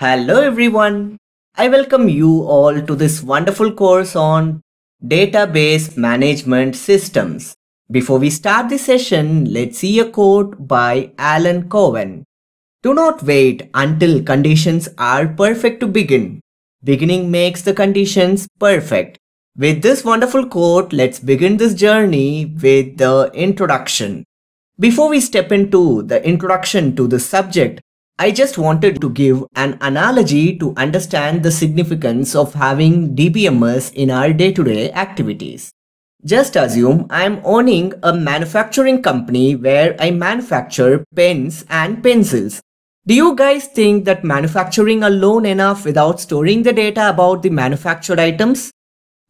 Hello everyone, I welcome you all to this wonderful course on database management systems. Before we start this session, let's see a quote by Alan Cohen. Do not wait until conditions are perfect to begin. Beginning makes the conditions perfect. With this wonderful quote, let's begin this journey with the introduction. Before we step into the introduction to the subject, I just wanted to give an analogy to understand the significance of having DBMS in our day-to-day activities. Just assume I am owning a manufacturing company where I manufacture pens and pencils. Do you guys think that manufacturing alone enough without storing the data about the manufactured items?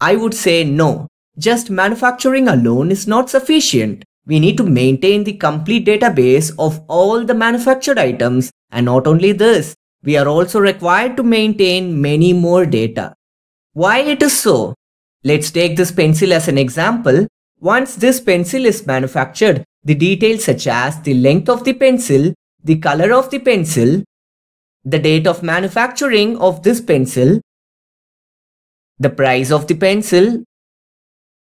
I would say no. Just manufacturing alone is not sufficient. We need to maintain the complete database of all the manufactured items. And not only this, we are also required to maintain many more data. Why it is so? Let's take this pencil as an example. Once this pencil is manufactured, the details such as the length of the pencil, the color of the pencil, the date of manufacturing of this pencil, the price of the pencil,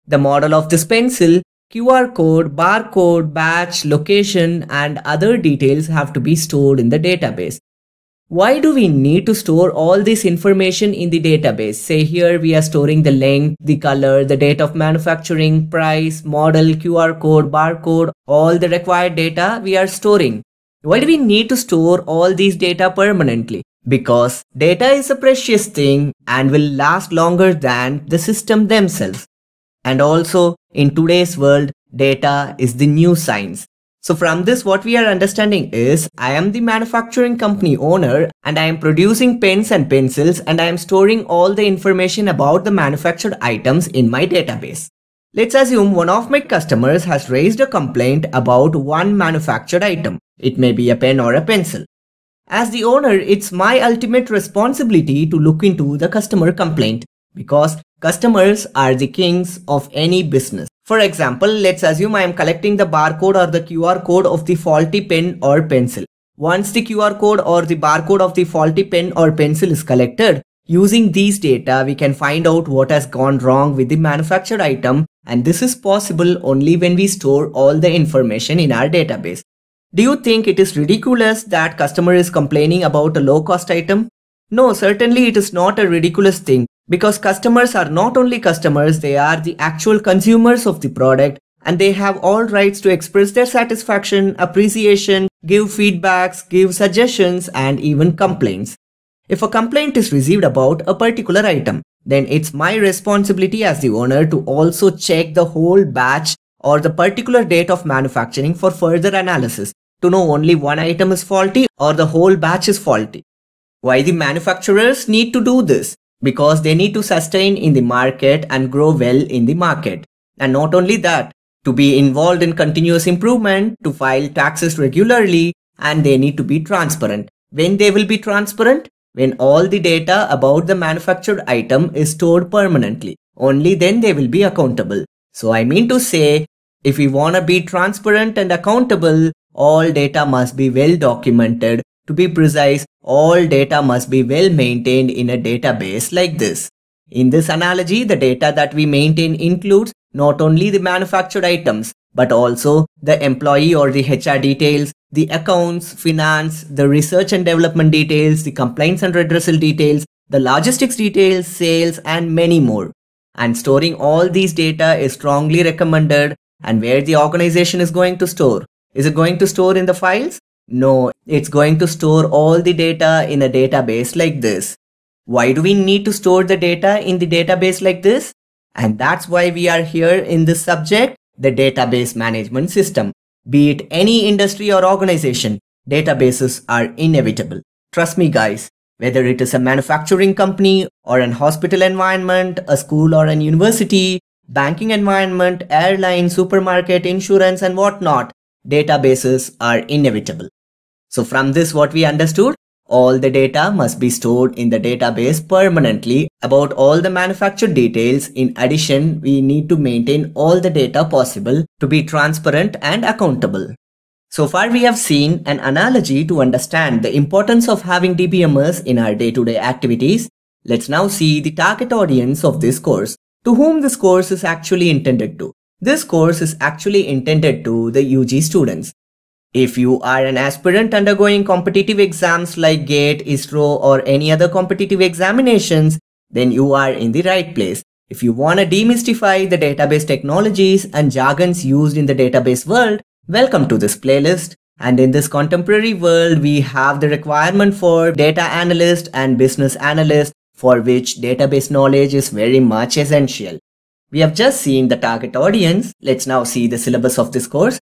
the model of this pencil, QR code, barcode, batch, location, and other details have to be stored in the database. Why do we need to store all this information in the database? Say here we are storing the length, the color, the date of manufacturing, price, model, QR code, barcode, all the required data we are storing. Why do we need to store all these data permanently? Because data is a precious thing and will last longer than the system themselves. And also, in today's world, data is the new science. So from this, what we are understanding is, I am the manufacturing company owner and I am producing pens and pencils and I am storing all the information about the manufactured items in my database. Let's assume one of my customers has raised a complaint about one manufactured item. It may be a pen or a pencil. As the owner, it's my ultimate responsibility to look into the customer complaint because customers are the kings of any business. For example, let's assume I am collecting the barcode or the QR code of the faulty pen or pencil. Once the QR code or the barcode of the faulty pen or pencil is collected, using these data, we can find out what has gone wrong with the manufactured item, and this is possible only when we store all the information in our database. Do you think it is ridiculous that customer is complaining about a low-cost item? No, certainly it is not a ridiculous thing. Because customers are not only customers, they are the actual consumers of the product and they have all rights to express their satisfaction, appreciation, give feedbacks, give suggestions and even complaints. If a complaint is received about a particular item, then it's my responsibility as the owner to also check the whole batch or the particular date of manufacturing for further analysis to know only one item is faulty or the whole batch is faulty. Why the manufacturers need to do this? Because they need to sustain in the market and grow well in the market. And not only that, to be involved in continuous improvement, to file taxes regularly, and they need to be transparent. When they will be transparent? When all the data about the manufactured item is stored permanently. Only then they will be accountable. So I mean to say, if we want to be transparent and accountable, all data must be well documented. To be precise, all data must be well maintained in a database like this. In this analogy, the data that we maintain includes not only the manufactured items, but also the employee or the HR details, the accounts, finance, the research and development details, the complaints and redressal details, the logistics details, sales, and many more. And storing all these data is strongly recommended. And where the organization is going to store? Is it going to store in the files? No, it's going to store all the data in a database like this. Why do we need to store the data in the database like this? And that's why we are here in this subject, the database management system. Be it any industry or organization, databases are inevitable. Trust me guys, whether it is a manufacturing company or an hospital environment, a school or an university, banking environment, airline, supermarket, insurance and whatnot, databases are inevitable. So from this what we understood, all the data must be stored in the database permanently about all the manufactured details. In addition, we need to maintain all the data possible to be transparent and accountable. So far we have seen an analogy to understand the importance of having DBMS in our day-to-day activities. Let's now see the target audience of this course, to whom this course is actually intended to. This course is actually intended to the UG students. If you are an aspirant undergoing competitive exams like GATE, ISRO or any other competitive examinations, then you are in the right place. If you want to demystify the database technologies and jargons used in the database world, welcome to this playlist. And in this contemporary world, we have the requirement for data analyst and business analyst, for which database knowledge is very much essential. We have just seen the target audience. Let's now see the syllabus of this course.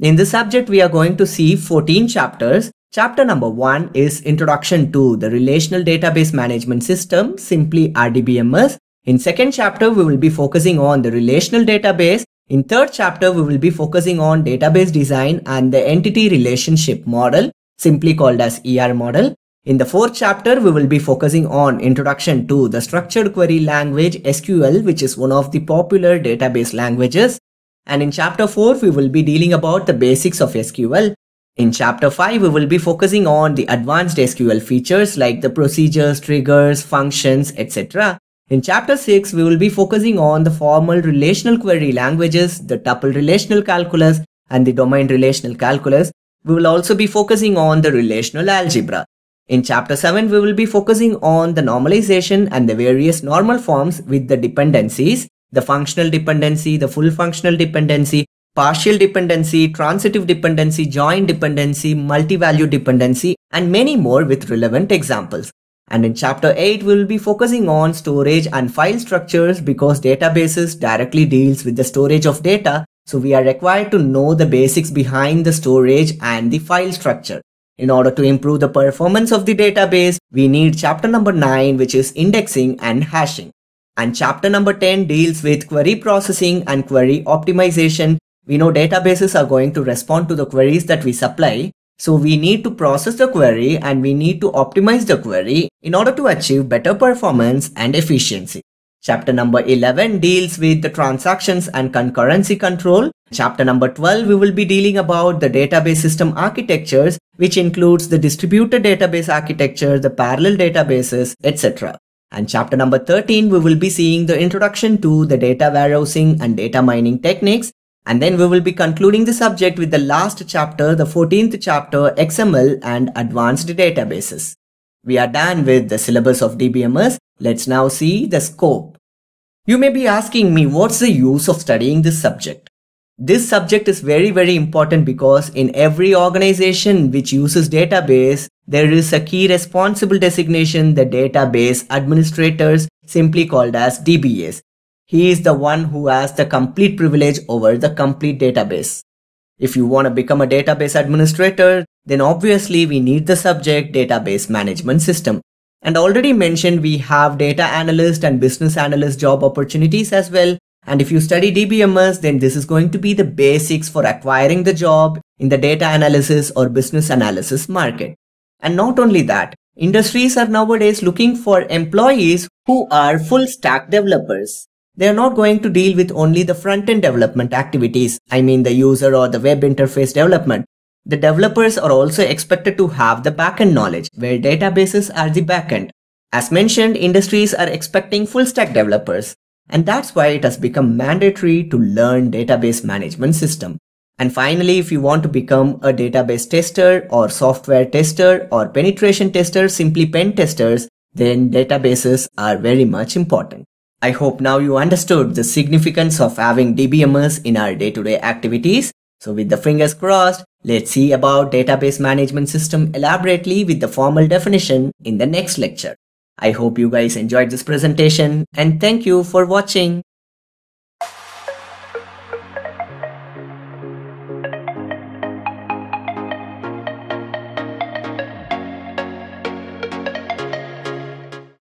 In this subject, we are going to see 14 chapters. Chapter number 1 is Introduction to the Relational Database Management System, simply RDBMS. In second chapter, we will be focusing on the relational database. In third chapter, we will be focusing on database design and the entity relationship model, simply called as ER model. In the fourth chapter, we will be focusing on introduction to the structured query language SQL, which is one of the popular database languages. And in chapter 4, we will be dealing about the basics of SQL. In chapter 5, we will be focusing on the advanced SQL features like the procedures, triggers, functions, etc. In chapter 6, we will be focusing on the formal relational query languages, the tuple relational calculus and the domain relational calculus. We will also be focusing on the relational algebra. In chapter 7, we will be focusing on the normalization and the various normal forms with the dependencies, the functional dependency, the full functional dependency, partial dependency, transitive dependency, joint dependency, multi-value dependency and many more with relevant examples. And in chapter 8, we will be focusing on storage and file structures because databases directly deals with the storage of data. So we are required to know the basics behind the storage and the file structure. In order to improve the performance of the database, we need chapter number 9, which is indexing and hashing. And chapter number 10 deals with query processing and query optimization. We know databases are going to respond to the queries that we supply. So we need to process the query and we need to optimize the query in order to achieve better performance and efficiency. Chapter number 11 deals with the transactions and concurrency control. Chapter number 12, we will be dealing about the database system architectures, which includes the distributed database architecture, the parallel databases, etc. And chapter number 13, we will be seeing the introduction to the data warehousing and data mining techniques. And then we will be concluding the subject with the last chapter, the 14th chapter, XML and Advanced Databases. We are done with the syllabus of DBMS. Let's now see the scope. You may be asking me, what's the use of studying this subject? This subject is very important because in every organization which uses database, there is a key responsible designation, the database administrators, simply called as DBAs. He is the one who has the complete privilege over the complete database. If you want to become a database administrator, then obviously we need the subject database management system. And already mentioned, we have data analyst and business analyst job opportunities as well. And if you study DBMS, then this is going to be the basics for acquiring the job in the data analysis or business analysis market. And not only that, industries are nowadays looking for employees who are full stack developers. They are not going to deal with only the front-end development activities, I mean the user or the web interface development. The developers are also expected to have the back-end knowledge, where databases are the back-end. As mentioned, industries are expecting full-stack developers, and that's why it has become mandatory to learn database management system. And finally, if you want to become a database tester or software tester or penetration tester, simply pen testers, then databases are very much important. I hope now you understood the significance of having DBMS in our day-to-day activities. So with the fingers crossed, let's see about database management system elaborately with the formal definition in the next lecture. I hope you guys enjoyed this presentation and thank you for watching.